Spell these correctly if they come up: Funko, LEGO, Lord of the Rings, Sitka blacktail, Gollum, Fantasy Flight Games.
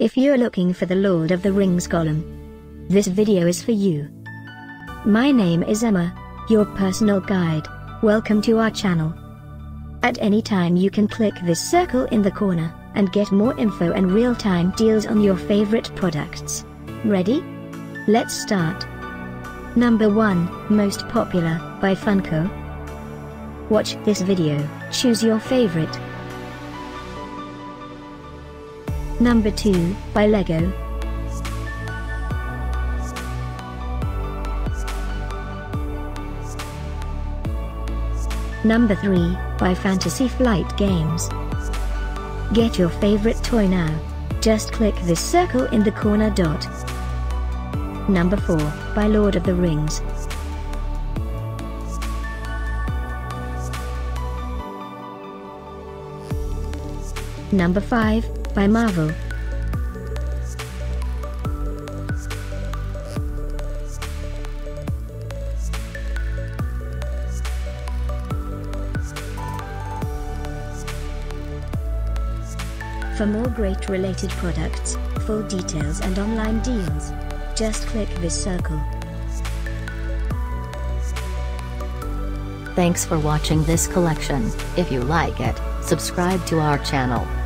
If you're looking for the Lord of the Rings Gollum, this video is for you. My name is Emma, your personal guide. Welcome to our channel. At any time you can click this circle in the corner, and get more info and real-time deals on your favorite products. Ready? Let's start. Number 1, Most Popular, by Funko. Watch this video, choose your favorite. Number 2, by Lego. Number 3, by Fantasy Flight Games. Get your favorite toy now. Just click this circle in the corner dot. Number 4, by Lord of the Rings. Number 5, by Marvel. For more great related products, full details and online deals, just click this circle. Thanks for watching this collection. If you like it, subscribe to our channel.